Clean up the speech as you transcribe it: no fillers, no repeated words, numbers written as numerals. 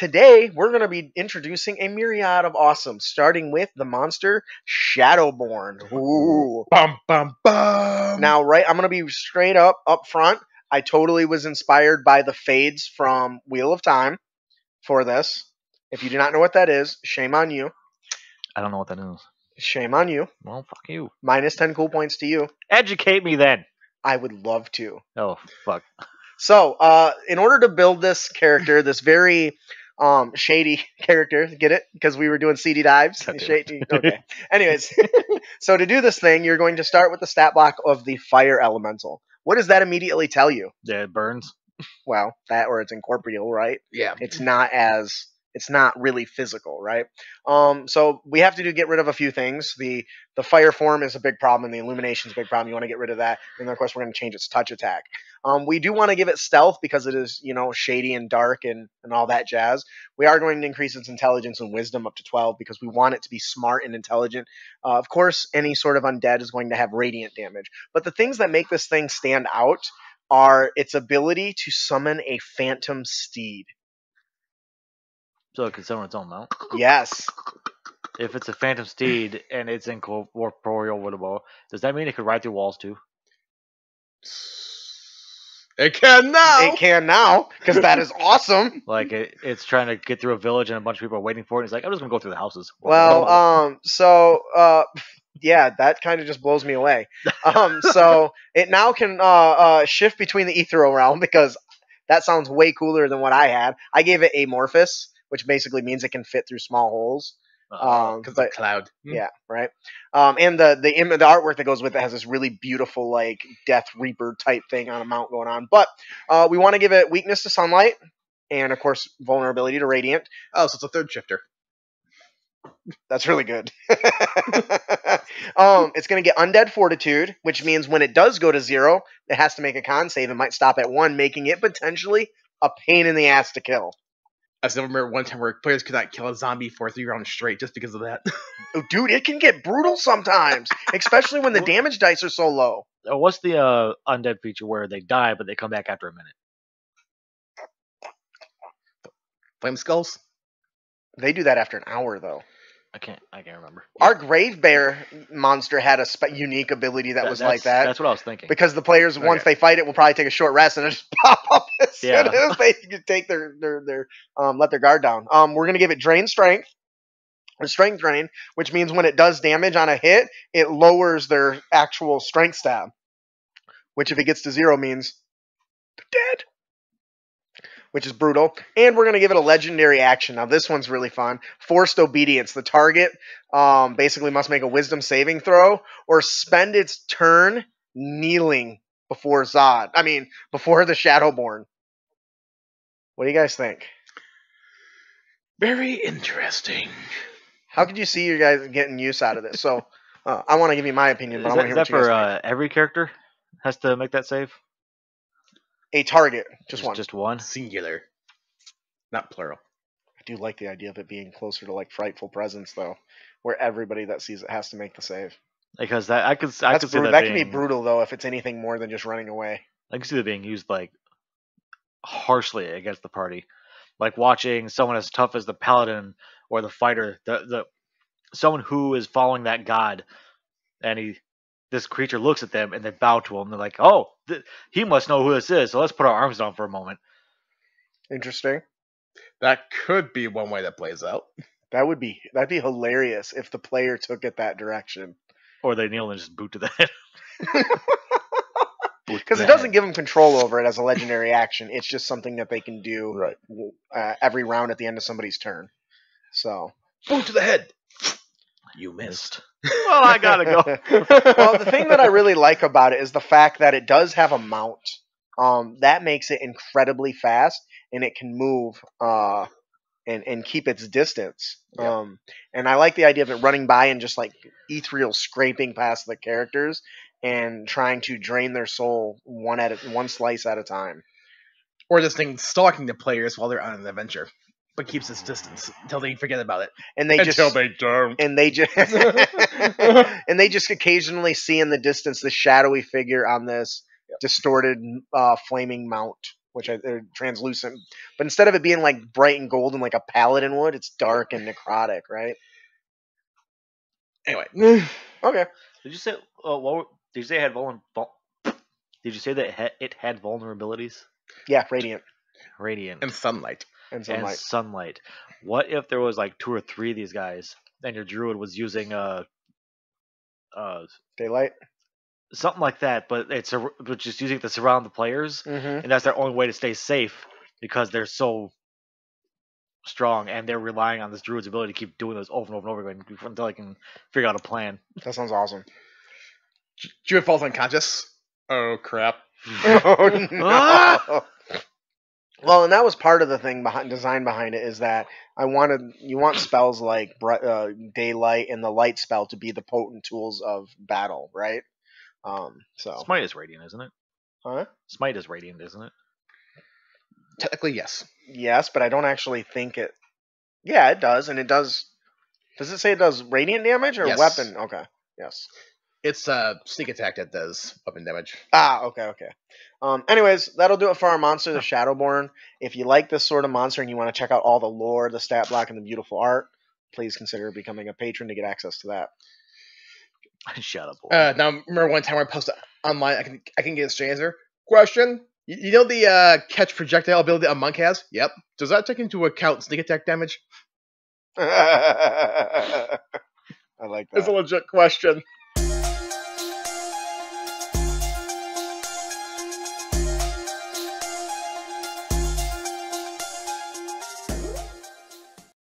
Today, we're going to be introducing a myriad of awesome, starting with the monster Shadowborn. Ooh. Bum, bum, bum. Now, right, I'm going to be straight up front. I totally was inspired by the fades from Wheel of Time for this. If you do not know what that is, shame on you. I don't know what that is. Shame on you. Well, fuck you. Minus 10 cool points to you. Educate me then. I would love to. Oh, fuck. So, in order to build this character, this very shady character, get it? Because we were doing CD dives. Shady. Okay. Anyways, so to do this thing, you're going to start with the stat block of the fire elemental. What does that immediately tell you? Yeah, it burns. Well, that or it's incorporeal, right? Yeah. It's not really physical, right? So we have to get rid of a few things. The fire form is a big problem. The illumination is a big problem. You want to get rid of that. And then, of course, we're going to change its touch attack. We do want to give it stealth because it is, you know, shady and dark and all that jazz. We are going to increase its intelligence and wisdom up to 12 because we want it to be smart and intelligent. Of course, any sort of undead is going to have radiant damage. But the things that make this thing stand out are its ability to summon a phantom steed. So it can summon its own mount? Yes. If it's a phantom steed and it's incorporeal with a bow, does that mean it could ride through walls too? It can now! It can now, because that is awesome! Like, it's trying to get through a village and a bunch of people are waiting for it, and it's like, I'm just going to go through the houses. Well, yeah, that kind of just blows me away. So, it now can shift between the ethereal realm, because that sounds way cooler than what I had. I gave it amorphous, which basically means it can fit through small holes. Because the cloud. Yeah, right. And the artwork that goes with it has this really beautiful, like, Death Reaper type thing on a mount going on. But we want to give it weakness to sunlight and, of course, vulnerability to radiant. Oh, so it's a third shifter. That's really good. It's going to get undead fortitude, which means when it does go to 0, it has to make a con save and might stop at 1, making it potentially a pain in the ass to kill. I still remember one time where players could not kill a zombie for 3 rounds straight just because of that. Oh, dude, it can get brutal sometimes, especially when the damage dice are so low. Oh, what's the undead feature where they die, but they come back after a minute? Flameskulls? They do that after an hour, though. I can't remember. Our grave bear monster had a unique ability that was like that. That's what I was thinking. Because the players, once they fight it, will probably take a short rest and it'll just pop up as soon as they take let their guard down. We're gonna give it drain strength, or strength drain, which means when it does damage on a hit, it lowers their actual strength stab, which if it gets to 0 means they're dead. Which is brutal. And we're going to give it a legendary action. Now, this one's really fun. Forced obedience. The target basically must make a wisdom saving throw or spend its turn kneeling before Zod. I mean, before the Shadowborn. What do you guys think? Very interesting. How could you see you guys getting use out of this? So, I want to give you my opinion, but I want to hear what you guys think. Is that for every character has to make that save? A target. Just one. Just one? Singular. Not plural. I do like the idea of it being closer to, like, Frightful Presence, though, where everybody that sees it has to make the save. Because that, I could see that that being, can be brutal, though, if it's anything more than just running away. I can see that being used, like, harshly against the party. Like, watching someone as tough as the Paladin or the Fighter, someone who is following that god, and this creature looks at them, and they bow to him. They're like, oh, he must know who this is, so let's put our arms down for a moment. Interesting. That could be one way that plays out. That'd be hilarious if the player took it that direction. Or they kneel and just boot to the head. Because it doesn't give them control over it as a legendary action. It's just something that they can do every round at the end of somebody's turn. So, boot to the head! You missed. Well, I gotta go. Well, the thing that I really like about it is the fact that it does have a mount. That makes it incredibly fast, and it can move and keep its distance. Yeah. And I like the idea of it running by and just, like, ethereal scraping past the characters and trying to drain their soul one slice at a time. Or this thing stalking the players while they're on an adventure. But keeps its distance until they forget about it, and they just occasionally see in the distance the shadowy figure on this distorted flaming mount. which they're translucent. But instead of it being like bright and golden like a paladin would, it's dark and necrotic, right? Anyway, okay. Did you say did you say that it had vulnerabilities? Yeah, radiant. Radiant. And sunlight. And sunlight. What if there was like 2 or 3 of these guys, and your druid was using daylight, something like that, but it's just using it to surround the players, and that's their only way to stay safe because they're so strong and they're relying on this druid's ability to keep doing this over and over and over again until they can figure out a plan. That sounds awesome. Druid falls unconscious. Oh crap! Oh no. Well, and that was part of the thing behind design behind it is that you want spells like daylight and the light spell to be the potent tools of battle, right? So smite is radiant, isn't it? Huh? Smite is radiant, isn't it? Technically, yes. Yes, but I don't actually think it. Yeah, it does, and it does. Does it say it does radiant damage or weapon? Okay, yes. It's sneak attack that does weapon damage. Ah, okay, okay. Anyways, that'll do it for our monster, the Shadowborn. If you like this sort of monster and you want to check out all the lore, the stat block, and the beautiful art, please consider becoming a patron to get access to that. Shadowborn. Now, remember one time I posted online, I can get a straight answer. Question? You know the catch projectile ability a monk has? Yep. Does that take into account sneak attack damage? I like that. It's a legit question.